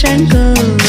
山歌。